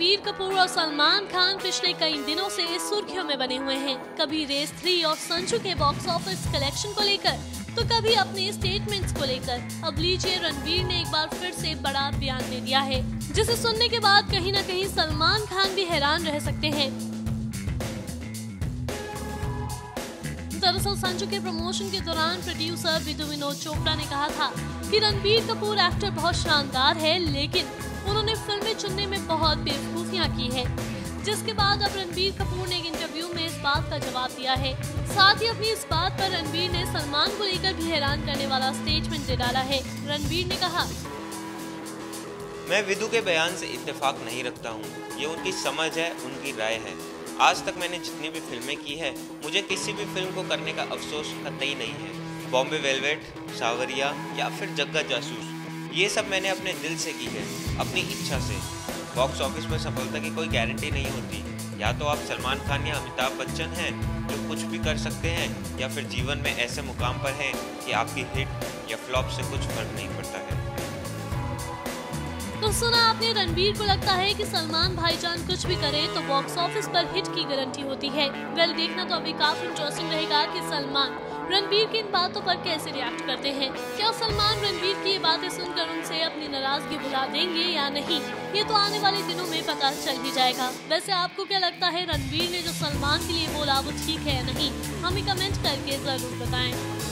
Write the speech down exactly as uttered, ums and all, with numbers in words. रणबीर कपूर और सलमान खान पिछले कई दिनों से सुर्खियों में बने हुए हैं। कभी रेस थ्री और संजू के बॉक्स ऑफिस कलेक्शन को लेकर, तो कभी अपने स्टेटमेंट्स को लेकर। अब लीजिए, रणबीर ने एक बार फिर से बड़ा बयान दे दिया है, जिसे सुनने के बाद कहीं न कहीं सलमान खान भी हैरान रह सकते हैं। दरअसल संजू के प्रमोशन के दौरान प्रोड्यूसर विधु विनोद चोपड़ा ने कहा था कि रणबीर कपूर एक्टर बहुत शानदार है, लेकिन उन्होंने फिल्में चुनने में बहुत बेवकूफियां की है। जिसके बाद अब रणबीर कपूर ने एक इंटरव्यू में इस बात का जवाब दिया है। साथ ही अपनी इस बात पर रणबीर ने सलमान को लेकर भी हैरान करने वाला स्टेटमेंट दे डाला है। रणबीर ने कहा, मैं विधु के बयान से इत्तेफाक नहीं रखता हूँ। ये उनकी समझ है, उनकी राय है। आज तक मैंने जितनी भी फिल्में की है, मुझे किसी भी फिल्म को करने का अफसोस कतई नहीं है। बॉम्बे वेलवेट, सावरिया या फिर जग्गा जासूस, ये सब मैंने अपने दिल से की है, अपनी इच्छा से। बॉक्स ऑफिस में सफलता की कोई गारंटी नहीं होती। या तो आप सलमान खान या अमिताभ बच्चन हैं, जो कुछ भी कर सकते हैं, या फिर जीवन में ऐसे मुकाम पर हैं कि आपकी हिट या फ्लॉप से कुछ फर्क नहीं पड़ता है। तो सुना आपने, रणबीर को लगता है कि सलमान भाईजान कुछ भी करे तो बॉक्स ऑफिस पर हिट की गारंटी होती है। वेल, देखना तो अभी काफी इंटरेस्टिंग रहेगा कि सलमान रणबीर की इन बातों पर कैसे रिएक्ट करते हैं। क्या सलमान रणबीर की ये बातें सुनकर उनसे अपनी नाराजगी भुला देंगे या नहीं, ये तो आने वाले दिनों में पता चल ही जाएगा। वैसे आपको क्या लगता है, रणबीर ने जो सलमान के लिए बोला वो ठीक है या नहीं, हमें कमेंट करके जरूर बताएं।